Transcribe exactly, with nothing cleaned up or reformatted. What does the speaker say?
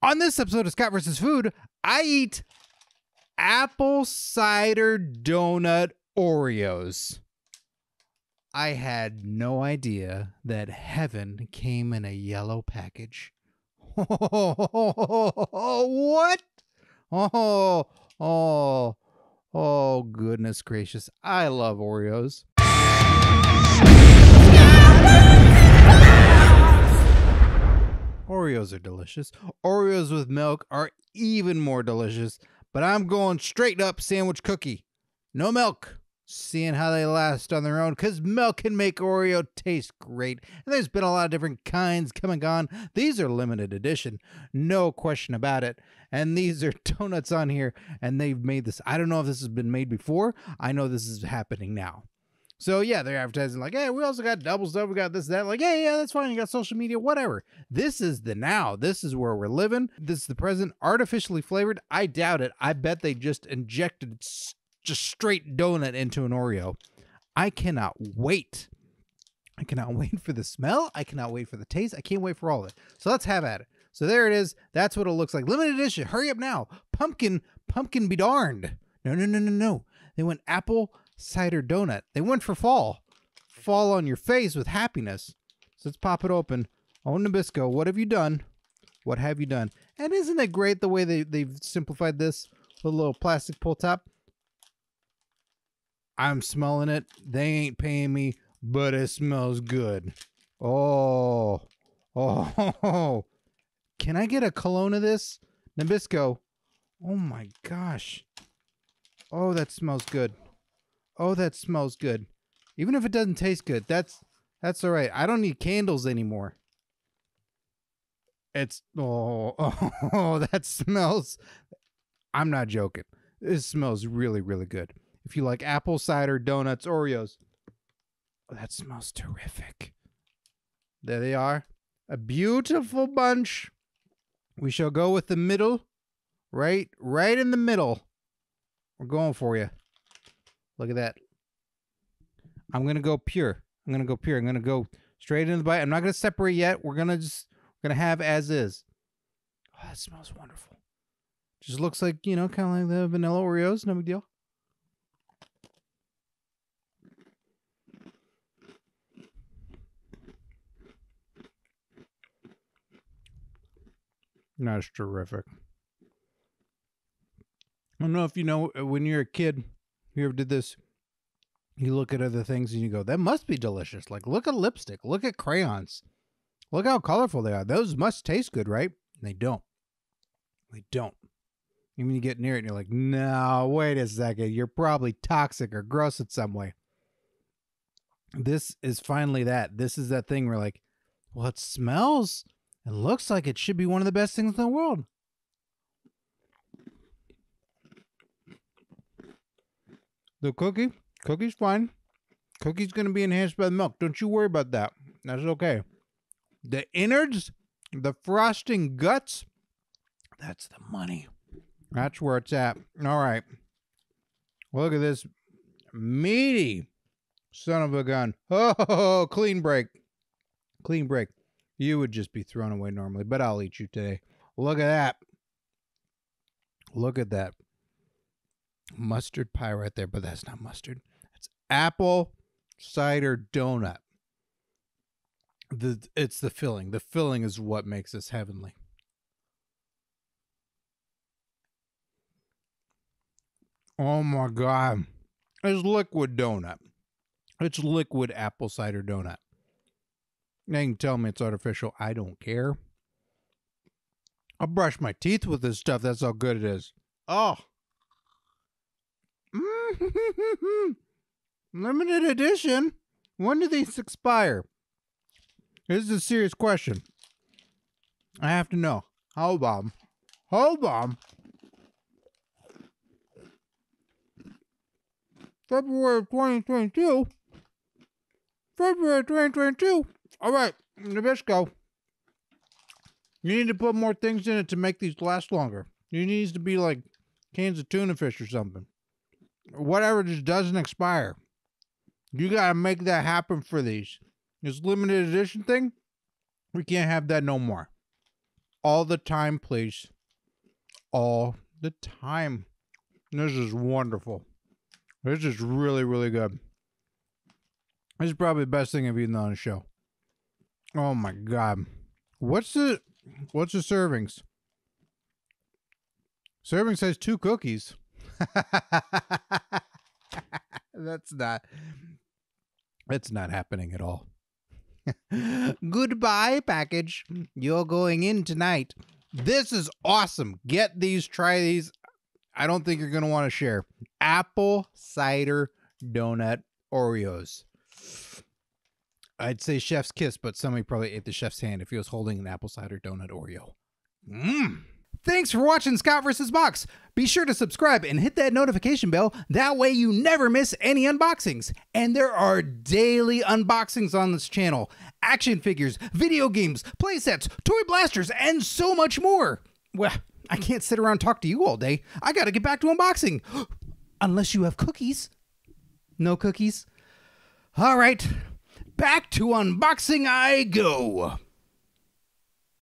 On this episode of Scott versus. Food, I eat Apple Cider Donut Oreos. I had no idea that heaven came in a yellow package. Oh, what? Oh, oh, oh, goodness gracious. I love Oreos. Oreos are delicious. Oreos with milk are even more delicious, but I'm going straight up sandwich cookie. No milk. Seeing how they last on their own, because milk can make Oreo taste great. And there's been a lot of different kinds come and gone. These are limited edition. No question about it. And these are donuts on here, and they've made this. I don't know if this has been made before. I know this is happening now. So yeah, they're advertising like, hey, we also got double stuff. We got this, that. Like, yeah, yeah, that's fine. You got social media, whatever. This is the now. This is where we're living. This is the present. Artificially flavored? I doubt it. I bet they just injected just straight donut into an Oreo. I cannot wait. I cannot wait for the smell. I cannot wait for the taste. I can't wait for all of it. So let's have at it. So there it is. That's what it looks like. Limited edition. Hurry up now. Pumpkin. Pumpkin be darned. No, no, no, no, no. They went apple cider donut. They went for fall. Fall on your face with happiness. So let's pop it open. Oh, Nabisco, what have you done? What have you done? And isn't it great the way they, they've simplified this with a little plastic pull top? I'm smelling it. They ain't paying me, but it smells good. Oh. Oh. Can I get a cologne of this? Nabisco. Oh, my gosh. Oh, that smells good. Oh, that smells good. Even if it doesn't taste good, that's that's all right. I don't need candles anymore. It's oh, oh, oh that smells. I'm not joking. This smells really, really good. If you like apple cider donuts, Oreos, oh, that smells terrific. There they are. A beautiful bunch. We shall go with the middle, right, right in the middle. We're going for you. Look at that. I'm going to go pure. I'm going to go pure. I'm going to go straight into the bite. I'm not going to separate yet. We're going to just we're going to have as is. Oh, that smells wonderful. Just looks like, you know, kind of like the vanilla Oreos. No big deal. That's terrific. I don't know if you know, when you're a kid, you ever did this? You look at other things and you go, that must be delicious. Like, look at lipstick. Look at crayons. Look how colorful they are. Those must taste good, right? And they don't. They don't. Even you get near it and you're like, no, wait a second. You're probably toxic or gross in some way. This is finally that. This is that thing where, like, well, it smells and looks like it should be one of the best things in the world. The cookie, cookie's fine. Cookie's going to be enhanced by the milk. Don't you worry about that. That's okay. The innards, the frosting guts, that's the money. That's where it's at. All right. Look at this meaty son of a gun. Oh, clean break. Clean break. You would just be thrown away normally, but I'll eat you today. Look at that. Look at that. Mustard pie right there, but that's not mustard. It's apple cider donut. The it's the filling. The filling is what makes this heavenly. Oh my God. It's liquid donut. It's liquid apple cider donut. They can tell me it's artificial. I don't care. I'll brush my teeth with this stuff. That's how good it is. Oh. Limited edition. When do these expire? This is a serious question. I have to know. Hold on. Hold on. February of twenty twenty-two. February of twenty twenty-two. All right, Nabisco. You need to put more things in it to make these last longer. It needs to be like cans of tuna fish or something. Whatever just doesn't expire. You gotta make that happen for these. This limited edition thing, we can't have that no more. all the time, please. All the time. This is wonderful. This is really, really good. This is probably the best thing I've eaten on the show. Oh my god. What's the what's the servings? Serving says two cookies. That's not that's not happening at all. Goodbye package. You're going in tonight. This is awesome. Get these, try these. I don't think you're going to want to share. Apple Cider Donut Oreos. I'd say chef's kiss, but somebody probably ate the chef's hand if he was holding an apple cider donut Oreo. Mmm. Thanks for watching Scott versus. Box. Be sure to subscribe and hit that notification bell. That way you never miss any unboxings. And there are daily unboxings on this channel. Action figures, video games, playsets, toy blasters, and so much more. Well, I can't sit around and talk to you all day. I gotta get back to unboxing. Unless you have cookies. No cookies? All right. Back to unboxing I go.